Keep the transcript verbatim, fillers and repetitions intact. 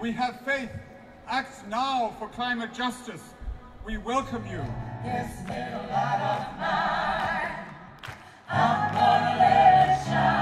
We Have Faith acts now for climate justice. We welcome you. This little light of mine, I'm gonna let it shine.